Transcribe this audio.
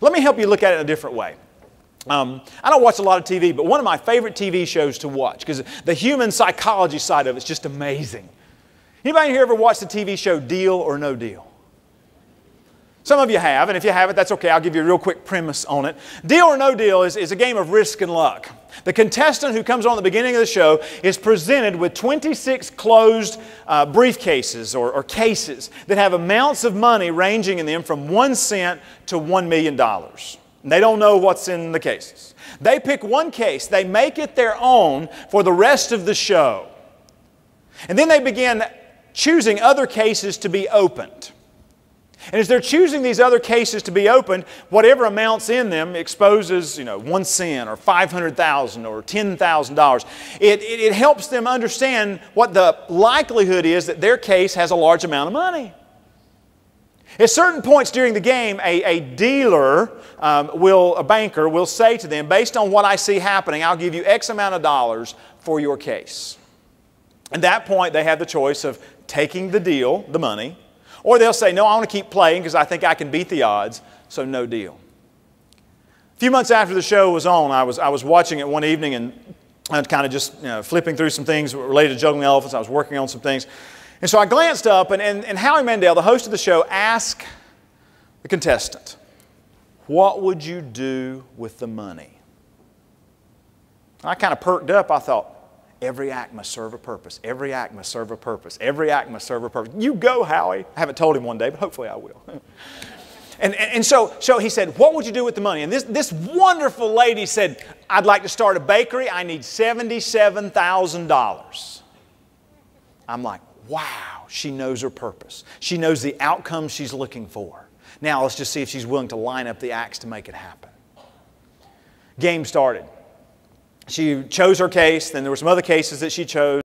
Let me help you look at it in a different way. I don't watch a lot of TV, but one of my favorite TV shows to watch, because the human psychology side of it is just amazing. Anybody here ever watched the TV show Deal or No Deal? Some of you have, and if you haven't, that's okay. I'll give you a real quick premise on it. Deal or No Deal is a game of risk and luck. The contestant who comes on at the beginning of the show is presented with 26 closed briefcases or cases that have amounts of money ranging in them from 1 cent to $1 million. And they don't know what's in the cases. They pick one case. They make it their own for the rest of the show. And then they begin choosing other cases to be opened. And as they're choosing these other cases to be opened, whatever amounts in them exposes, 1 cent or $500,000 or $10,000. It helps them understand what the likelihood is that their case has a large amount of money. At certain points during the game, a dealer, a banker, will say to them, based on what I see happening, I'll give you X amount of dollars for your case. At that point, they have the choice of taking the deal, the money, or they'll say, no, I want to keep playing because I think I can beat the odds, so no deal. A few months after the show was on, I was watching it one evening and kind of just flipping through some things related to juggling elephants. I was working on some things. And so I glanced up, and Howie Mandel, the host of the show, asked the contestant, what would you do with the money? I kind of perked up. I thought, every act must serve a purpose. Every act must serve a purpose. Every act must serve a purpose. You go, Howie. I haven't told him one day, but hopefully I will. and so he said, what would you do with the money? And this wonderful lady said, I'd like to start a bakery. I need $77,000. I'm like, wow, she knows her purpose. She knows the outcome she's looking for. Now let's just see if she's willing to line up the acts to make it happen. Game started. She chose her case, then there were some other cases that she chose.